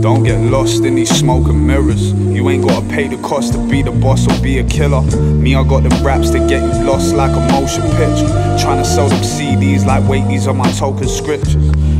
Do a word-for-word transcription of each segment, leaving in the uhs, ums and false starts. Don't get lost in these smoke and mirrors. You ain't gotta pay the cost to be the boss or be a killer. Me, I got the raps to get you lost like a motion picture. Tryna sell them C Ds like, wait, these are my token scriptures.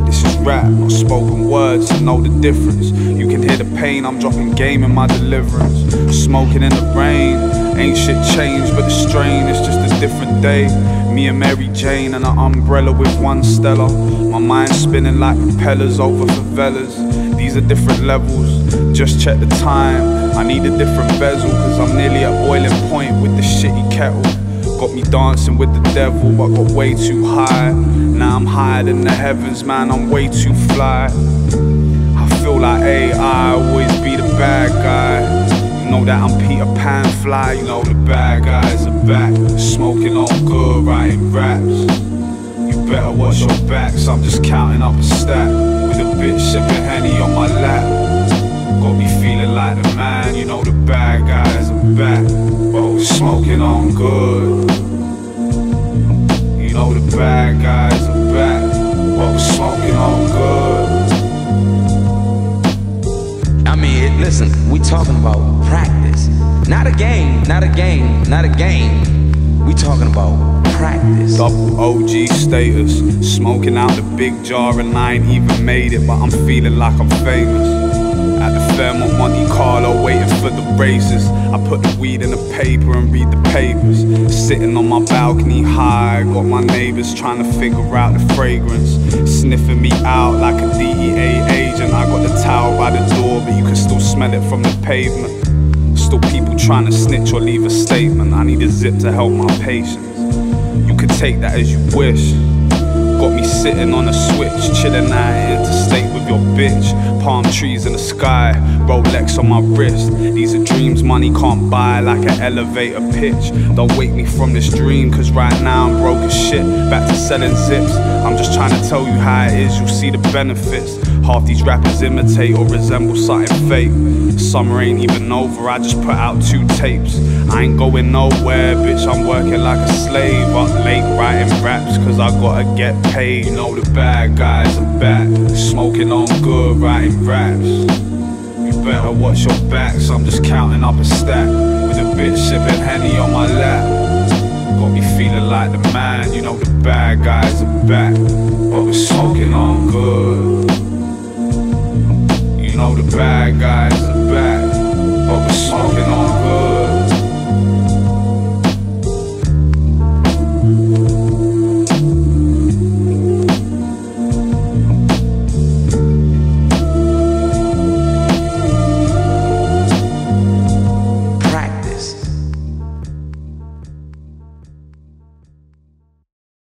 This is rap, not spoken words, to know the difference. You can hear the pain, I'm dropping game in my deliverance. Smoking in the rain, ain't shit changed but the strain, it's just a different day. Me and Mary Jane and an umbrella with one Stella. My mind spinning like propellers over favelas. These are different levels, just check the time. I need a different bezel, cause I'm nearly at boiling point with the shitty kettle. Got me dancing with the devil, I got way too high. Now I'm higher than the heavens, man, I'm way too fly. I feel like A I, always be the bad guy. You know that I'm Peter Pan fly, you know the bad guys are back. Smoking on good, writing raps. You better watch your backs, I'm just counting up a stack. With a bitch sipping Henny on my lap. Got me feeling like the man, you know the bad guys are back. Bro, smoking on good. You know the bad guys are back. Bro, smoking on good. I mean, listen, we talking about practice. Not a game, not a game, not a game. We talking about practice. Double O G status, smoking out the big jar and I ain't even made it, but I'm feeling like I'm famous. At the Fairmont Monte Carlo waiting for the races. I put the weed in the paper and read the papers. Sitting on my balcony high, got my neighbors trying to figure out the fragrance. Sniffing me out like a D E A agent. I got the towel by the door but you can still smell it from the pavement. Still people trying to snitch or leave a statement. I need a zip to help my patience. You could take that as you wish. Got me sitting on a switch, chilling out interstate with your bitch. Palm trees in the sky, Rolex on my wrist. These are dreams money can't buy, like an elevator pitch. Don't wake me from this dream, cause right now I'm broke as shit. Back to selling zips, I'm just trying to tell you how it is, you'll see the benefits. Half these rappers imitate or resemble something fake. Summer ain't even over, I just put out two tapes. I ain't going nowhere, bitch, I'm working like a slave. Up late writing raps, cause I gotta get paid. You know the bad guys are back. Smoking on good, writing raps. You better watch your backs, I'm just counting up a stack. With a bitch sipping Henny on my lap. Got me feeling like the man, you know the bad guys are back. But we're smoking on good. You know the bad guys